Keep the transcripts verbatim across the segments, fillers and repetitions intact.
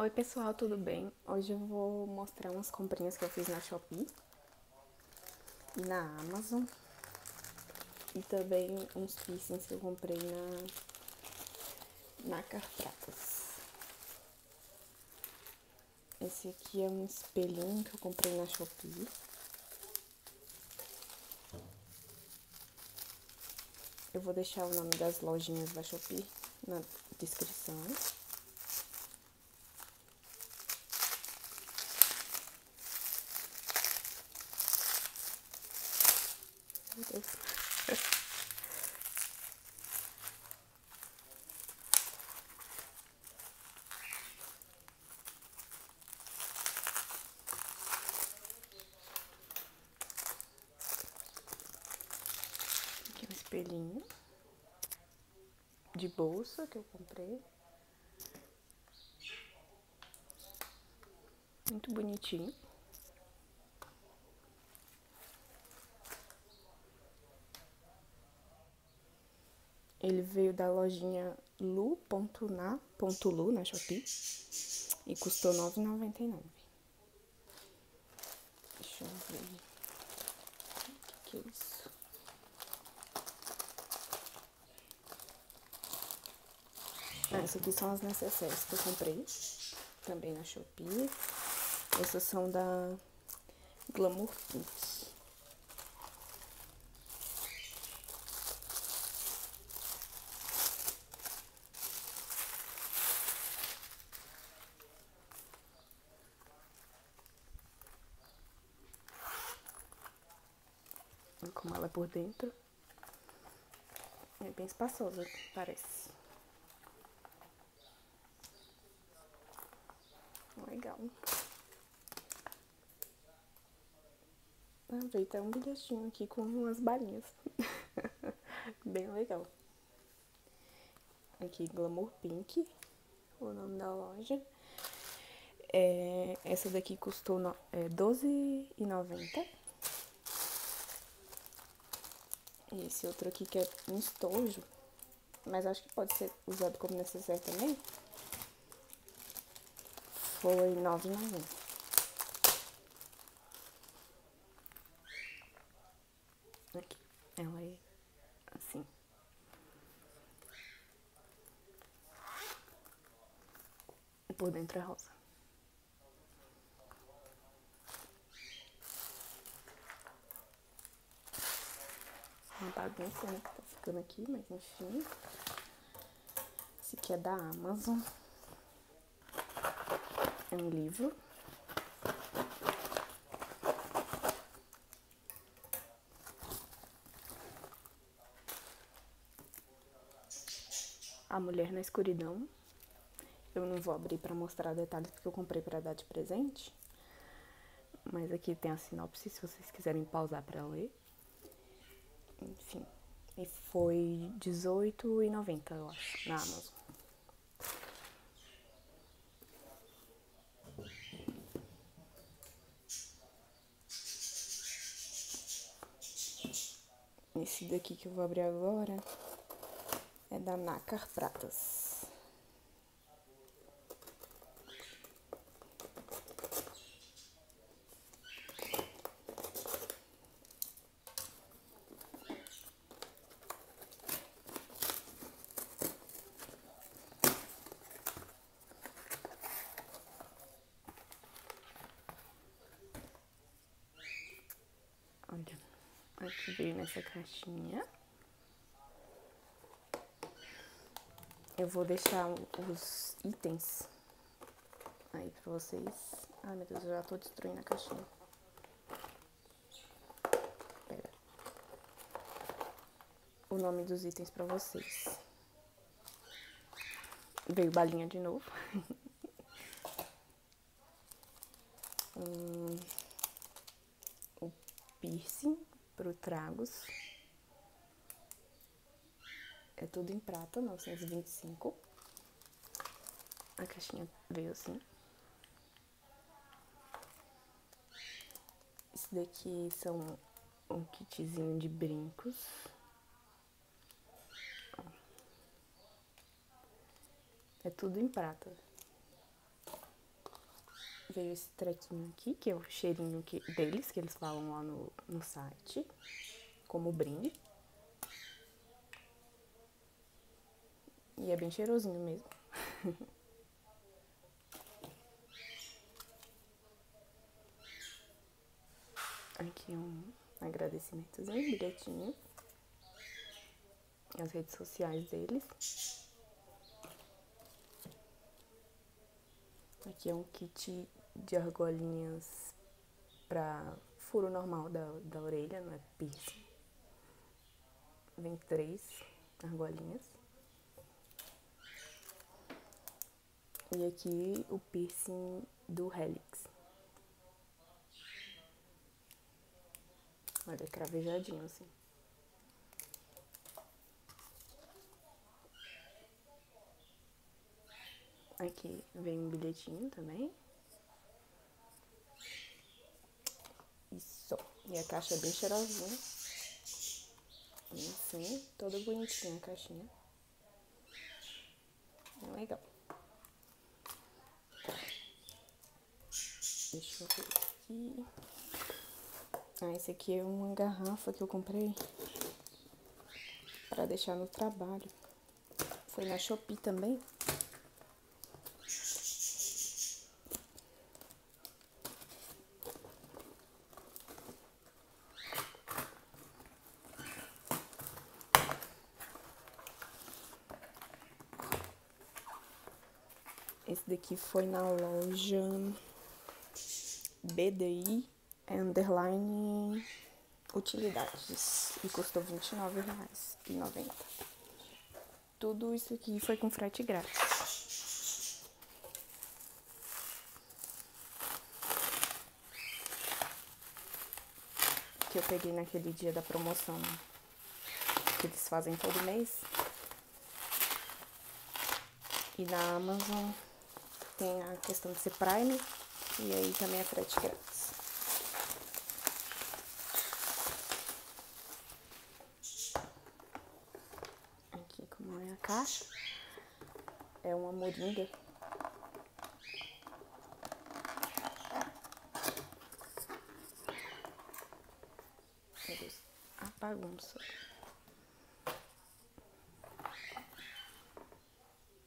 Oi pessoal, tudo bem? Hoje eu vou mostrar umas comprinhas que eu fiz na Shopee e na Amazon e também uns piercings que eu comprei na Nácar Pratas. Esse aqui é um espelhinho que eu comprei na Shopee. Eu vou deixar o nome das lojinhas da Shopee na descrição. Aqui um espelhinho de bolsa que eu comprei, muito bonitinho. Ele veio da lojinha lu ponto na ponto lu na Shopee e custou nove reais e noventa e nove centavos. Deixa eu ver o que, que é isso. Ah, essas aqui são as necessaires que eu comprei também na Shopee. Essas são da Glamour Pink. Como ela é por dentro, é bem espaçosa, parece. Legal. Ah, veio até um bilhetinho aqui com umas balinhas. Bem legal. Aqui, Glamour Pink, o nome da loja. É, essa daqui custou no, é, doze reais e noventa centavos. E esse outro aqui que é um estojo, mas acho que pode ser usado como necessaire também, foi nove reais e noventa centavos. Aqui, ela é assim. E por dentro é rosa. Uma bagunça, né, que tá ficando aqui, mas enfim. Esse aqui é da Amazon. É um livro. A Mulher na Escuridão. Eu não vou abrir pra mostrar detalhes porque eu comprei pra dar de presente. Mas aqui tem a sinopse, se vocês quiserem pausar pra ler. Enfim, e foi dezoito reais e noventa centavos, eu acho, na Amazon. Esse daqui que eu vou abrir agora é da Nácar Pratas. Olha, aqui veio nessa caixinha. Eu vou deixar os itens aí pra vocês. Ai, meu Deus, eu já tô destruindo a caixinha. Pera. O nome dos itens pra vocês. Veio balinha de novo. hum... Piercing, Pro Tragos. É tudo em prata, novecentos e vinte e cinco. A caixinha veio assim. Esse daqui são um kitzinho de brincos. É tudo em prata. veio esse trequinho aqui, que é o cheirinho que, deles, que eles falam lá no, no site, como brinde. E é bem cheirosinho mesmo. Aqui um agradecimentozinho, um bilhetinho. As redes sociais deles. Aqui é um kit de argolinhas pra furo normal da, da orelha, não é piercing. Vem três argolinhas. E aqui o piercing do Helix. Olha, cravejadinho assim. Aqui vem um bilhetinho também. E só. E a caixa é bem cheirosinha. E assim, toda bonitinha a caixinha. É legal. Deixa eu ver aqui. Ah, esse aqui é uma garrafa que eu comprei pra deixar no trabalho. Foi na Shopee também. Esse daqui foi na loja B D I Underline Utilidades e custou vinte e nove reais e noventa centavos. Tudo isso aqui foi com frete grátis. Que eu peguei naquele dia da promoção que eles fazem todo mês. E na Amazon tem a questão de ser Prime, e aí também é frete grátis. Aqui como é a caixa, é uma moringa. Meu Deus, a bagunça.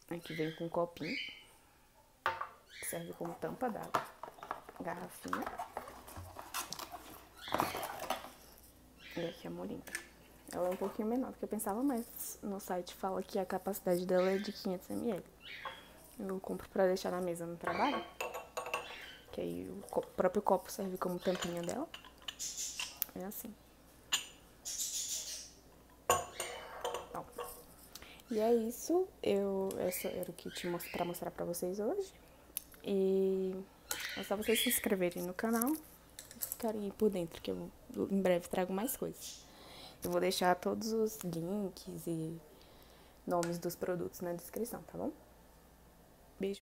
Aqui vem com um copinho. Serve como tampa d'água, garrafinha. E aqui a moringa. Ela é um pouquinho menor do que eu pensava, mas no site fala que a capacidade dela é de quinhentos mililitros. Eu compro pra deixar na mesa no trabalho, que aí o copo, próprio copo serve como tampinha dela. É assim. Bom, e é isso. Eu, essa era o que eu tinha pra mostrar pra vocês hoje. E é só vocês se inscreverem no canal e ficarem por dentro, que eu em breve trago mais coisas. Eu vou deixar todos os links e nomes dos produtos na descrição, tá bom? Beijo!